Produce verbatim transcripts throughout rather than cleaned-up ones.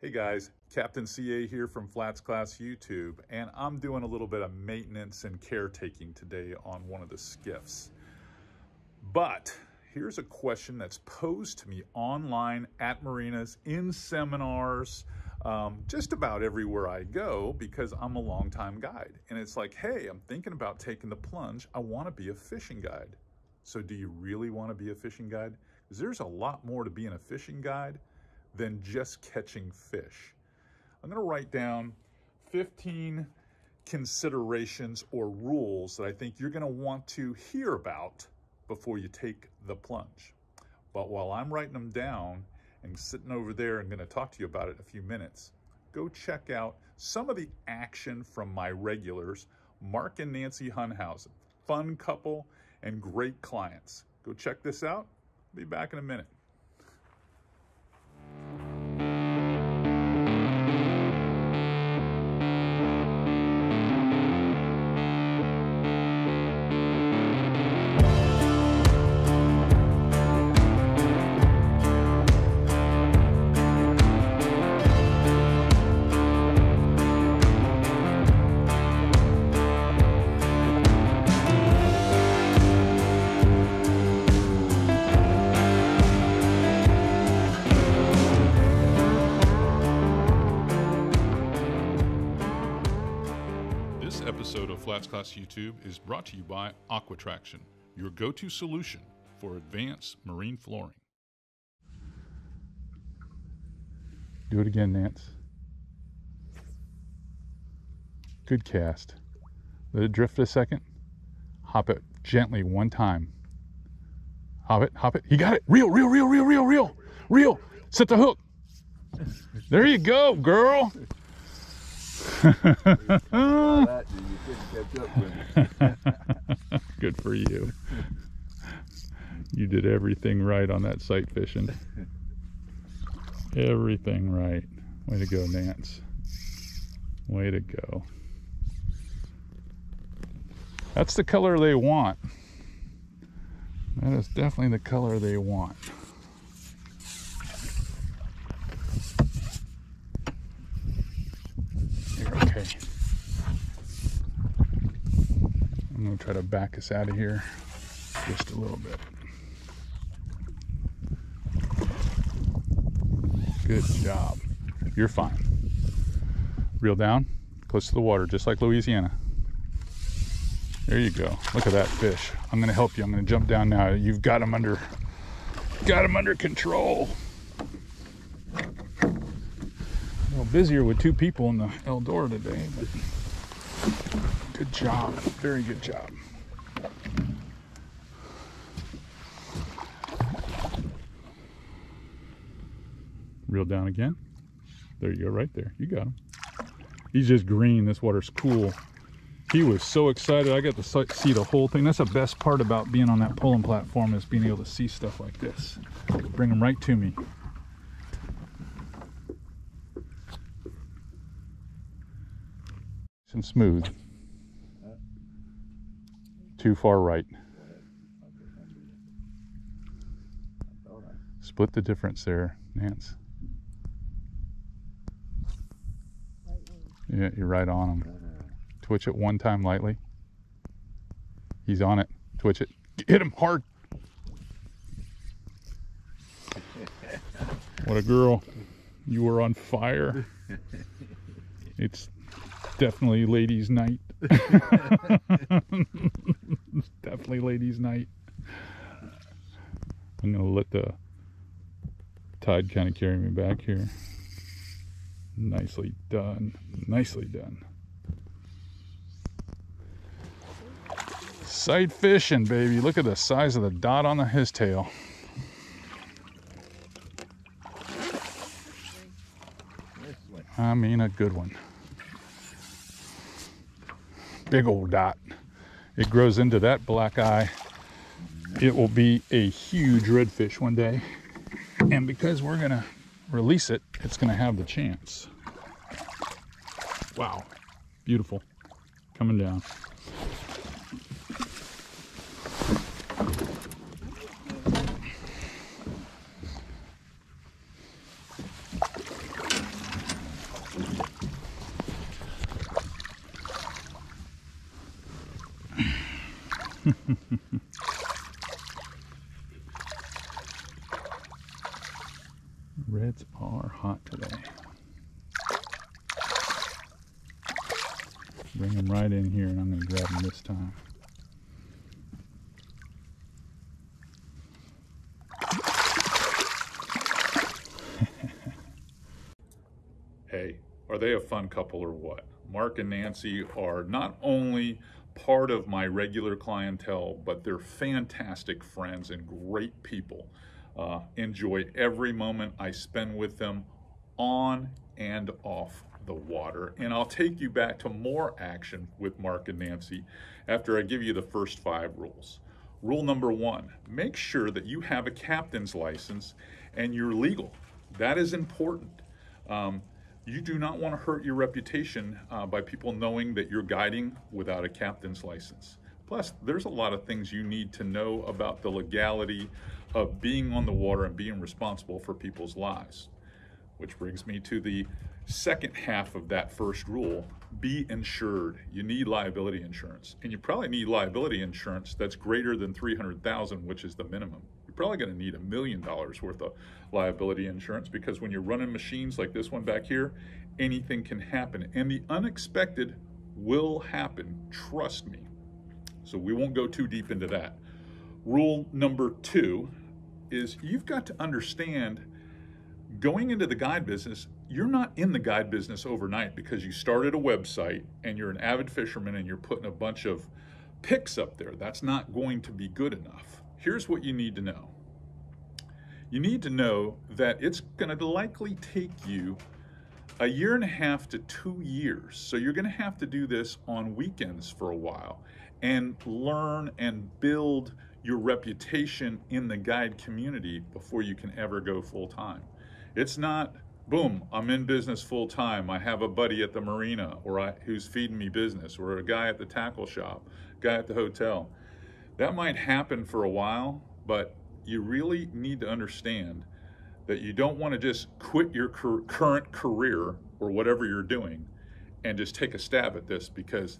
Hey guys, Captain C A here from Flats Class YouTube, and I'm doing a little bit of maintenance and caretaking today on one of the skiffs. But here's a question that's posed to me online, at marinas, in seminars, um, just about everywhere I go because I'm a longtime guide. And it's like, hey, I'm thinking about taking the plunge. I want to be a fishing guide. So do you really want to be a fishing guide? Because there's a lot more to being a fishing guide than just catching fish. I'm going to write down fifteen considerations or rules that I think you're going to want to hear about before you take the plunge. But while I'm writing them down and sitting over there and going to talk to you about it in a few minutes, go check out some of the action from my regulars, Mark and Nancy Hunhausen, fun couple and great clients. Go check this out. I'll be back in a minute. Flats Class YouTube is brought to you by Aqua Traction, your go-to solution for advanced marine flooring. Do it again, Nance. Good cast. Let it drift a second. Hop it gently one time. Hop it, hop it. He got it. Reel, reel, reel, reel, reel, reel, reel. Set the hook. There you go, girl. Good for you. You did everything right on that sight fishing. Everything right. Way to go, Nance. Way to go. That's the color they want. That is definitely the color they want. I'm going to try to back us out of here just a little bit. Good job. You're fine. Reel down, close to the water, just like Louisiana. There you go. Look at that fish. I'm going to help you. I'm going to jump down now. You've got him under, got him under control. A little busier with two people in the Eldora today, but... Good job, very good job. Reel down again. There you go, right there. You got him. He's just green. This water's cool. He was so excited. I got to see the whole thing. That's the best part about being on that polling platform, is being able to see stuff like this. Bring them right to me. Nice and smooth. Too far right. Split the difference there, Nance. Yeah, you're right on him. Twitch it one time lightly. He's on it. Twitch it. Hit him hard. What a girl. You were on fire. It's definitely ladies' night. Definitely ladies' night. I'm gonna let the tide kind of carry me back here. Nicely done. Nicely done. Sight fishing, baby. Look at the size of the dot on the, his tail. I mean, a good one. Big old dot. It grows into that black eye. It will be a huge redfish one day. And because we're gonna release it, it's gonna have the chance. Wow, beautiful. Coming down. Reds are hot today. Bring them right in here and I'm going to grab them this time. Hey, are they a fun couple or what? Mark and Nancy are not only part of my regular clientele, but they're fantastic friends and great people. Uh, enjoy every moment I spend with them on and off the water. And I'll take you back to more action with Mark and Nancy after I give you the first five rules. Rule number one, make sure that you have a captain's license and you're legal. That is important. Um, You do not want to hurt your reputation uh, by people knowing that you're guiding without a captain's license. Plus, there's a lot of things you need to know about the legality of being on the water and being responsible for people's lives. Which brings me to the second half of that first rule, be insured. You need liability insurance. And you probably need liability insurance that's greater than three hundred thousand dollars, which is the minimum. Probably going to need a million dollars worth of liability insurance, because when you're running machines like this one back here, anything can happen and the unexpected will happen, trust me. So we won't go too deep into that. Rule number two is you've got to understand, going into the guide business, you're not in the guide business overnight because you started a website and you're an avid fisherman and you're putting a bunch of pics up there. That's not going to be good enough. Here's what you need to know. You need to know that it's going to likely take you a year and a half to two years. So you're going to have to do this on weekends for a while and learn and build your reputation in the guide community before you can ever go full time. It's not, boom, I'm in business full time. I have a buddy at the marina or I, who's feeding me business, or a guy at the tackle shop, guy at the hotel. That might happen for a while, but you really need to understand that you don't want to just quit your current career or whatever you're doing and just take a stab at this, because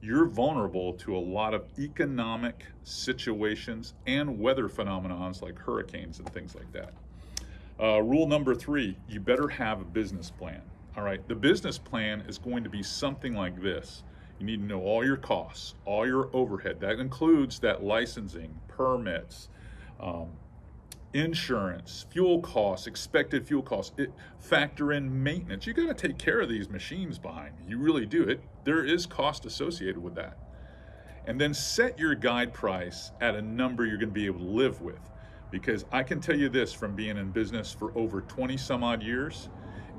you're vulnerable to a lot of economic situations and weather phenomenons like hurricanes and things like that. Uh, rule number three, you better have a business plan. All right, the business plan is going to be something like this. You need to know all your costs, all your overhead. That includes that licensing, permits, um, insurance, fuel costs, expected fuel costs. It, factor in maintenance. You got to take care of these machines behind you. You really do it. There is cost associated with that. And then set your guide price at a number you're going to be able to live with. Because I can tell you this from being in business for over twenty some odd years,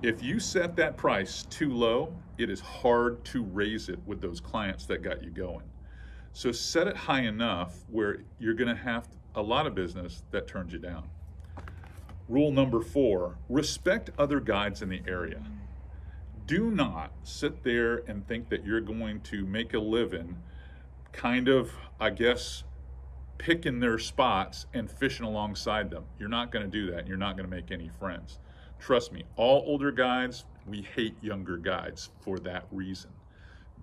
if you set that price too low, it is hard to raise it with those clients that got you going. So set it high enough where you're gonna have a lot of business that turns you down. Rule number four, respect other guides in the area. Do not sit there and think that you're going to make a living kind of, I guess, picking their spots and fishing alongside them. You're not gonna do that. You're not gonna make any friends. Trust me, all older guides, we hate younger guides for that reason.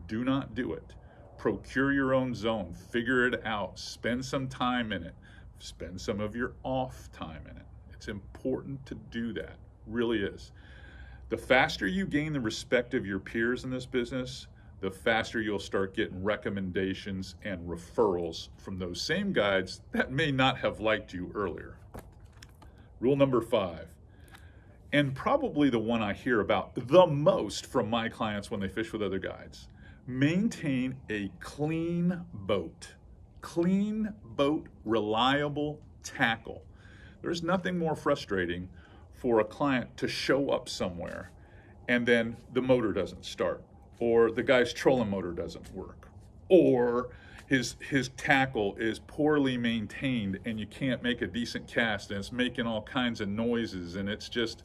Do not do it. Procure your own zone, figure it out, spend some time in it, spend some of your off time in it. It's important to do that, really is. The faster you gain the respect of your peers in this business, the faster you'll start getting recommendations and referrals from those same guides that may not have liked you earlier. Rule number five. And probably the one I hear about the most from my clients when they fish with other guides. Maintain a clean boat. Clean boat, reliable tackle. There's nothing more frustrating for a client to show up somewhere and then the motor doesn't start, or the guy's trolling motor doesn't work, or his, his tackle is poorly maintained and you can't make a decent cast and it's making all kinds of noises and it's just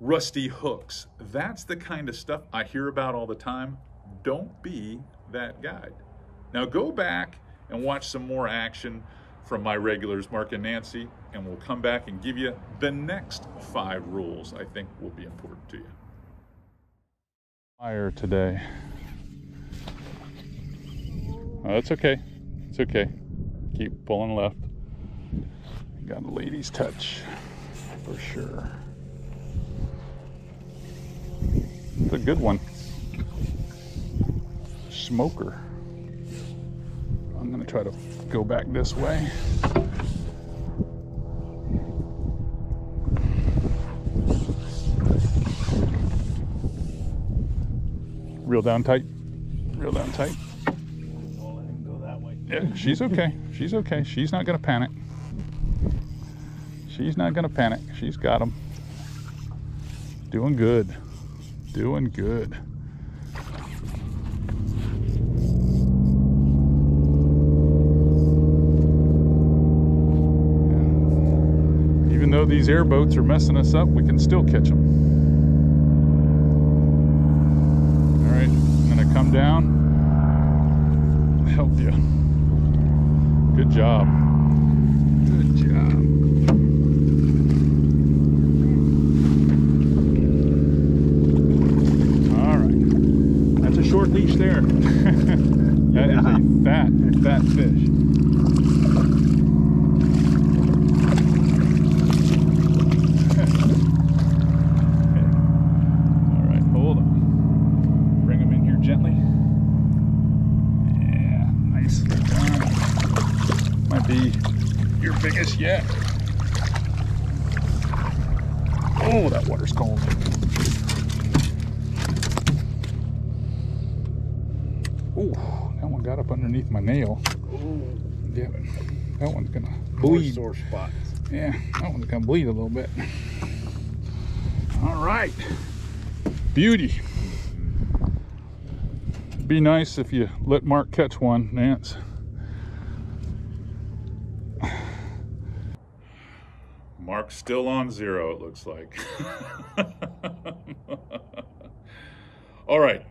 rusty hooks. That's the kind of stuff I hear about all the time. Don't be that guide. Now go back and watch some more action from my regulars, Mark and Nancy, and we'll come back and give you the next five rules I think will be important to you. Fire today. Oh, that's okay. It's okay. keep pulling left. Got a lady's touch for sure. It's a good one. Smoker. I'm gonna try to go back this way. Reel down tight. Reel down tight. Don't let him go that way. Yeah, she's okay. She's okay. She's not gonna panic. She's not gonna panic. She's got him. Doing good. Doing good. Yeah. Even though these airboats are messing us up, we can still catch them. All right, I'm gonna come down and help you. Good job. Good job. Short leash there. That yeah. Is a fat, fat fish. Okay. All right, hold on. Bring him in here gently. Yeah, nicely done. Might be your biggest yet. Oh, that water's cold. Oh, that one got up underneath my nail. Ooh. Yeah, that one's gonna bleed. Sore spots. Yeah, that one's gonna bleed a little bit. All right, beauty. It'd be nice if you let Mark catch one, Nance. Mark's still on zero, it looks like. All right,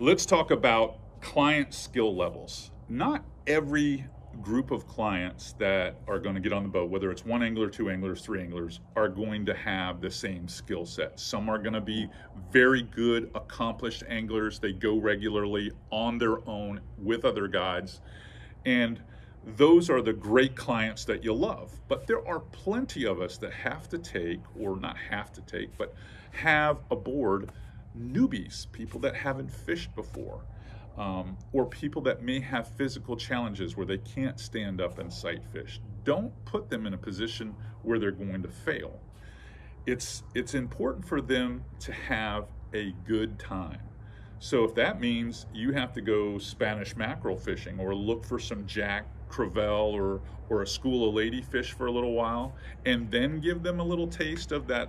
let's talk about client skill levels. Not every group of clients that are going to get on the boat, whether it's one angler, two anglers, three anglers, are going to have the same skill set. Some are going to be very good, accomplished anglers. They go regularly on their own with other guides. And those are the great clients that you love. But there are plenty of us that have to take, or not have to take, but have aboard newbies, people that haven't fished before. Um, or people that may have physical challenges where they can't stand up and sight fish. Don't put them in a position where they're going to fail. It's, it's important for them to have a good time. So if that means you have to go Spanish mackerel fishing or look for some jack, crevel, or, or a school of ladyfish for a little while, and then give them a little taste of that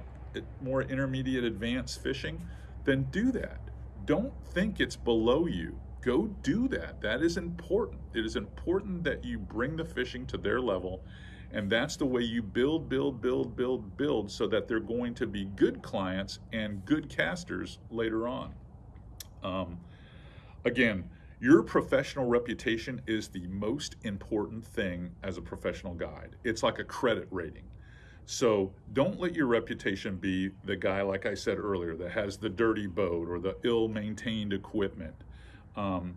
more intermediate advanced fishing, then do that. Don't think it's below you. Go do that. That is important. It is important that you bring the fishing to their level, and that's the way you build, build, build, build, build, so that they're going to be good clients and good casters later on. Um, again, your professional reputation is the most important thing as a professional guide. It's like a credit rating. So don't let your reputation be the guy, like I said earlier, that has the dirty boat or the ill-maintained equipment. Um,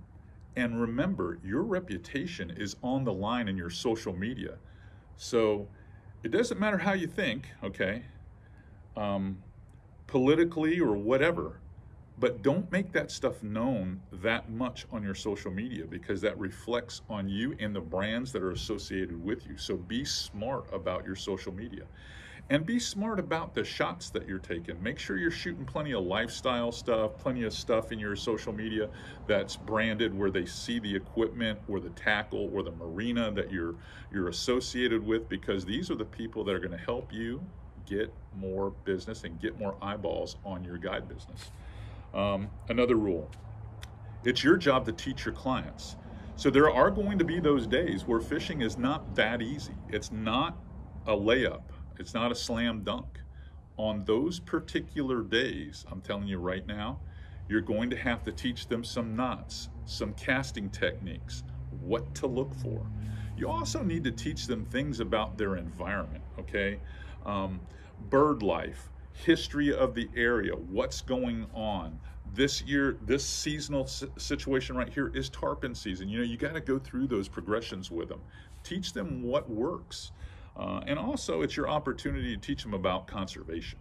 and remember, your reputation is on the line in your social media. So it doesn't matter how you think, okay, um, politically or whatever, but don't make that stuff known that much on your social media, because that reflects on you and the brands that are associated with you. So be smart about your social media, and be smart about the shots that you're taking. Make sure you're shooting plenty of lifestyle stuff, plenty of stuff in your social media that's branded, where they see the equipment or the tackle or the marina that you're, you're associated with, because these are the people that are gonna help you get more business and get more eyeballs on your guide business. Um, another rule, it's your job to teach your clients. So there are going to be those days where fishing is not that easy. It's not a layup. It's not a slam dunk. On those particular days, I'm telling you right now, you're going to have to teach them some knots, some casting techniques, what to look for. You also need to teach them things about their environment, okay? Um, bird life. History of the area, what's going on, This year, this seasonal situation right here is tarpon season. You know, you got to go through those progressions with them. Teach them what works. Uh, and also, it's your opportunity to teach them about conservation,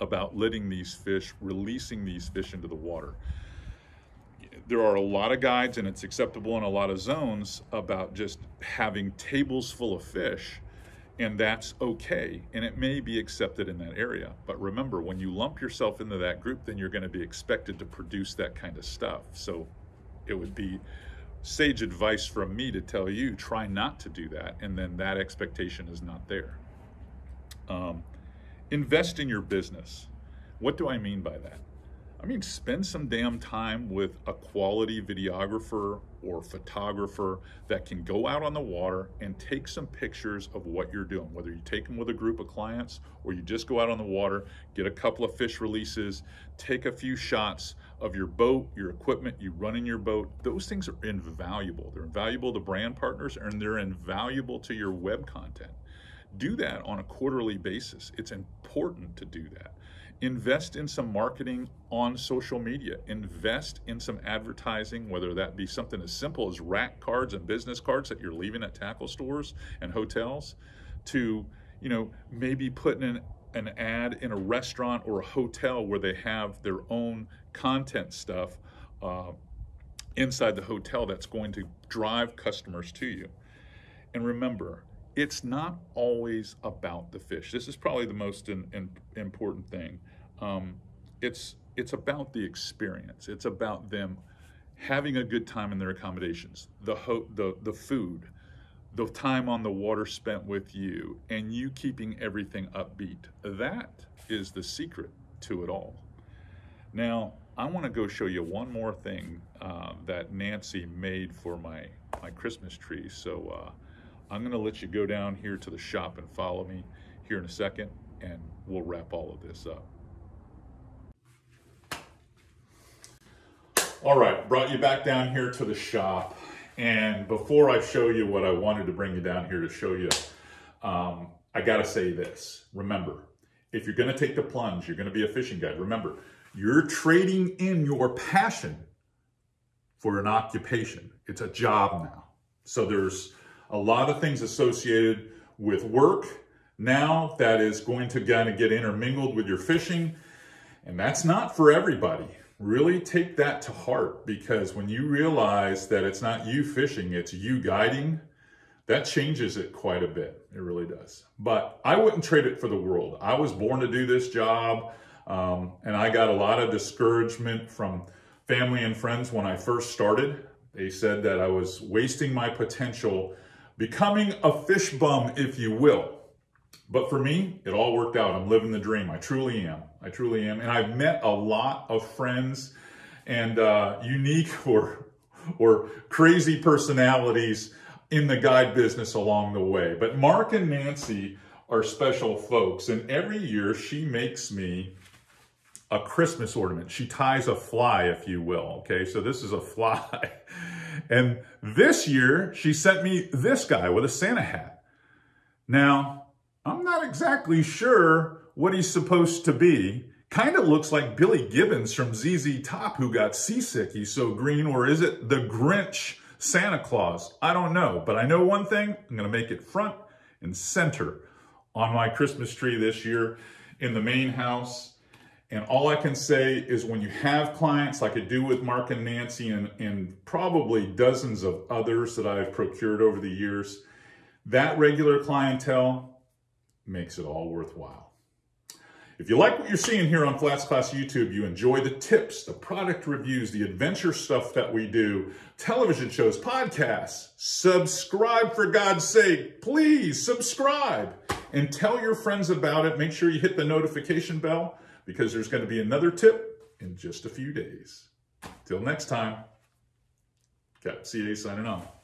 about letting these fish, releasing these fish into the water. There are a lot of guides, and it's acceptable in a lot of zones, about just having tables full of fish, and that's okay, and it may be accepted in that area. But remember, when you lump yourself into that group, then you're going to be expected to produce that kind of stuff. So it would be sage advice from me to tell you, try not to do that, and then that expectation is not there. Um, invest in your business. What do I mean by that? I mean, spend some damn time with a quality videographer or photographer that can go out on the water and take some pictures of what you're doing, whether you take them with a group of clients or you just go out on the water, get a couple of fish releases, take a few shots of your boat, your equipment, you run in your boat. Those things are invaluable. They're invaluable to brand partners, and they're invaluable to your web content. Do that on a quarterly basis. It's important to do that. Invest in some marketing on social media. Invest in some advertising, whether that be something as simple as rack cards and business cards that you're leaving at tackle stores and hotels, to, you know, maybe putting an, an ad in a restaurant or a hotel where they have their own content stuff uh, inside the hotel that's going to drive customers to you. And remember, it's not always about the fish. This is probably the most in, in, important thing. Um, it's, it's about the experience. It's about them having a good time in their accommodations, the, ho the, the food, the time on the water spent with you, and you keeping everything upbeat. That is the secret to it all. Now, I wanna go show you one more thing uh, that Nancy made for my, my Christmas tree. So. Uh, I'm gonna let you go down here to the shop and follow me here in a second, and we'll wrap all of this up. All right, brought you back down here to the shop. And before I show you what I wanted to bring you down here to show you, um, I gotta say this. Remember, if you're gonna take the plunge, you're gonna be a fishing guide. Remember, you're trading in your passion for an occupation. It's a job now. So there's a lot of things associated with work now that is going to kind of get intermingled with your fishing, and that's not for everybody. Really take that to heart, because when you realize that it's not you fishing, it's you guiding, that changes it quite a bit. It really does. But I wouldn't trade it for the world. I was born to do this job, um, and I got a lot of discouragement from family and friends when I first started. They said that I was wasting my potential, becoming a fish bum, if you will. But for me, it all worked out. I'm living the dream. I truly am. I truly am. And I've met a lot of friends and uh, unique or, or crazy personalities in the guide business along the way. But Mark and Nancy are special folks. And every year she makes me a Christmas ornament. She ties a fly, if you will. Okay, so this is a fly. And this year, she sent me this guy with a Santa hat. Now, I'm not exactly sure what he's supposed to be. Kind of looks like Billy Gibbons from Z Z Top, who got seasick. He's so green. Or is it the Grinch Santa Claus? I don't know. But I know one thing. I'm going to make it front and center on my Christmas tree this year in the main house. And all I can say is, when you have clients like I do with Mark and Nancy, and, and probably dozens of others that I've procured over the years, that regular clientele makes it all worthwhile. If you like what you're seeing here on Flats Class YouTube, you enjoy the tips, the product reviews, the adventure stuff that we do, television shows, podcasts, subscribe for God's sake. Please subscribe and tell your friends about it. Make sure you hit the notification bell, because there's going to be another tip in just a few days. Till next time, Captain C A signing off.